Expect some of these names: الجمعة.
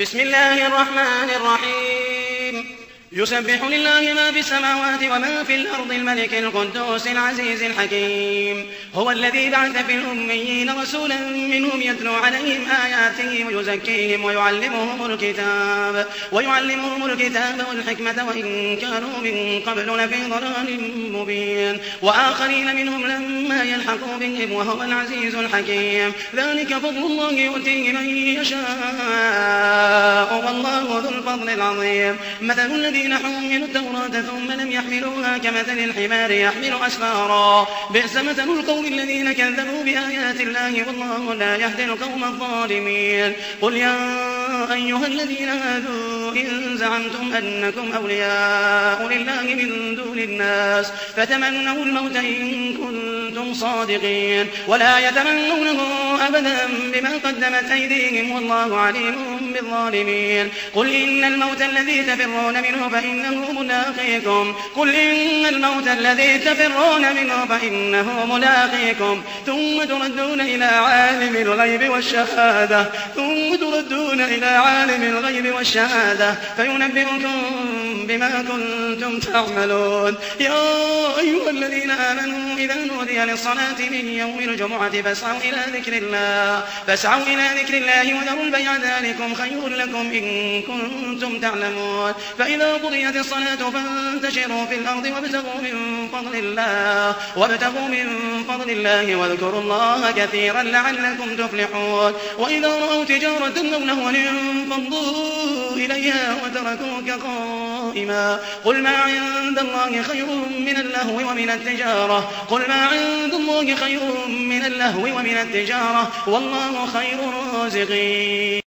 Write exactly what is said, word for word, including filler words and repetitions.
بسم الله الرحمن الرحيم يسبح لله ما في السماوات وما في الأرض الملك القدوس العزيز الحكيم هو الذي بعث في الأميين رسولا منهم يتلو عليهم آياته ويزكيهم ويعلمهم الكتاب, ويعلمهم الكتاب والحكمة وإن كانوا من قبل لفي ضلال مبين وآخرين منهم لما يلحقوا بهم وهو العزيز الحكيم ذلك فضل الله يؤتيه من يشاء والله ذو الفضل العظيم مثل الذين حملوا التوراة ثم لم يحملوها كمثل الحمار يحمل أسفارا بئس مثل القوم الذين كذبوا بآيات الله والله لا يهدي القوم الظالمين قل يا أيها الذين آمنوا إن زعمتم أنكم أولياء لله من دون الناس فتمنوا الموت إن كنتم صادقين ولا يتمنونه أبدا بما قدمت أيديهم والله عليم بالظالمين قل إن الموت الذي تفرون منه فإنه ملاقيكم قل إن الموت الذي تفرون منه فإنه ملاقيكم ثم تردون إلى عالم الغيب والشهادة ثم تردون إلى عالم الغيب والشهادة فينبئكم بما كنتم تعملون يا أيها الذين آمنوا إذا نودي للصلاة من يوم الجمعة فاسعوا إلى ذكر الله فاسعوا إلى ذكر الله وذروا البيع ذلكم خير لكم إن كنتم تعلمون فإذا قضيت الصلاة فانتشروا في الأرض وابتغوا من فضل الله وابتغوا من فضل الله واذكروا الله كثيرا لعلكم تفلحون وإذا رأوا تجارة أو لهوا انفضوا إليها وتركوك قائما قل ما عند الله خير من اللهو ومن التجارة قل ما عند الله خير من اللهو ومن التجارة والله خير الرازقين.